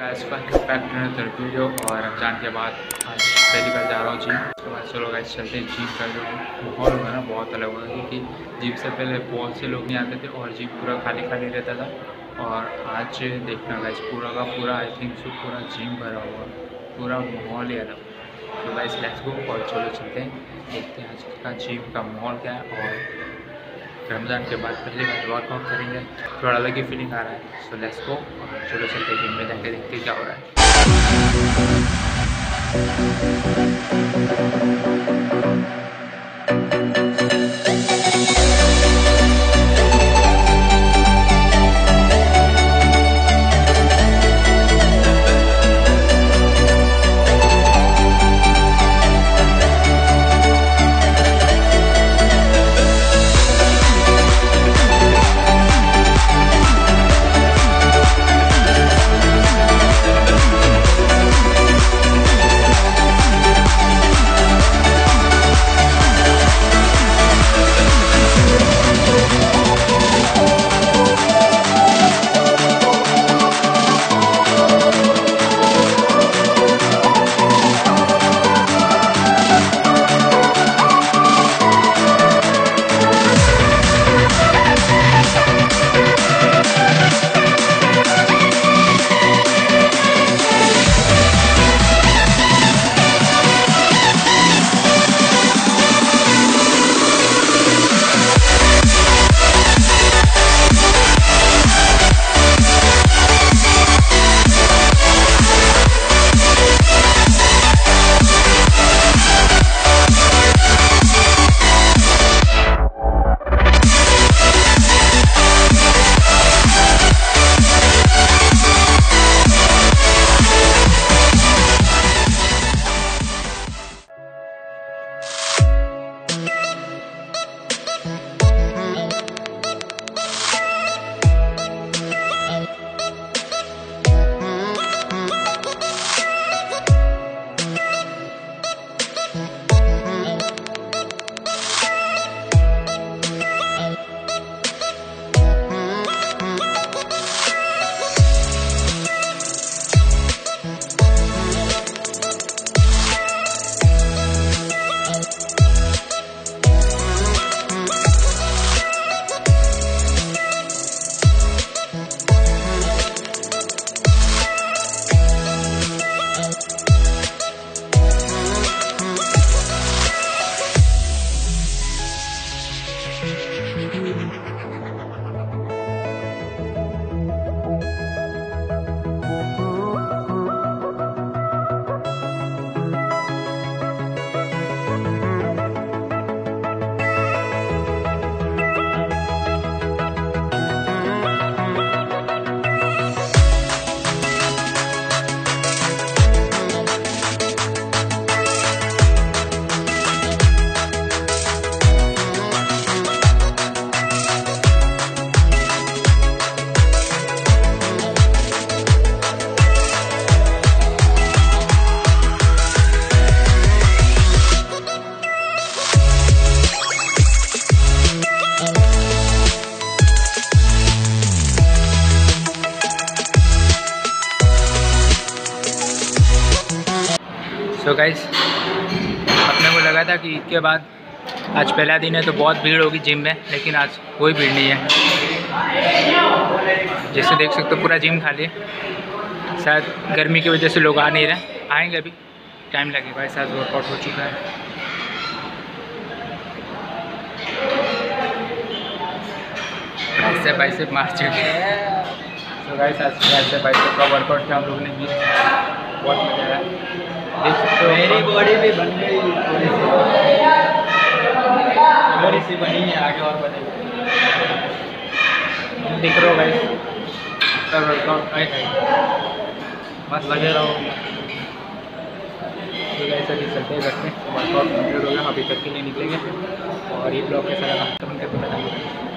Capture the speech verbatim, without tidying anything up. Guys welcome back to another video. और रमज़ान के बाद आज पहली बार जा रहा हूँ जिम। उसके बाद चलो गाइस चलते हैं जिम का जो माहौल हुआ ना बहुत अलग हुआ, क्योंकि जिम से पहले बहुत से लोग नहीं आते थे और जिम पूरा खाली खाली रहता था। और आज देखना गाइस पूरा का पूरा आई थिंक सो पूरा जिम भरा हुआ, पूरा माहौल ही अलग। तो गाइस लेट्स गो और चलो चलते हैं, देखते हैं आज का जिम का माहौल क्या है। और रमज़ान के बाद पहली बार वर्कआउट करेंगे, थोड़ा अलग ही फीलिंग आ रहा है। सो लेट्स गो और चलो चलते हैं जिम में, जाके देखते हैं क्या हो रहा है। तो गाइस अपने को लगा था कि ईद के बाद आज पहला दिन है तो बहुत भीड़ होगी जिम में, लेकिन आज कोई भीड़ नहीं है। जैसे देख सकते हो पूरा जिम खाली है। शायद गर्मी की वजह से लोग आ नहीं रहे, आएंगे अभी टाइम लगेगा। भाई साथ वर्कआउट हो चुका है, ऐसे बाइसेप मार चुके हैं। तो गाइस आज ऐसे बाइसेप का वर्कआउट किया हम लोग ने भी, बहुत मजा आया। मेरी बॉडी भी बन गई थोड़ी सी, बनी है आगे और बनेगी। दिख रहा हो भाई सब वर्कआउट आई बस लगे रहो। ऐसा देख सकते हैं रखते वर्कआउट कंप्लीट हो गया, अभी तक के लिए निकलेंगे। और ये ब्लॉग कैसा लगा कमेंट करके बताइए।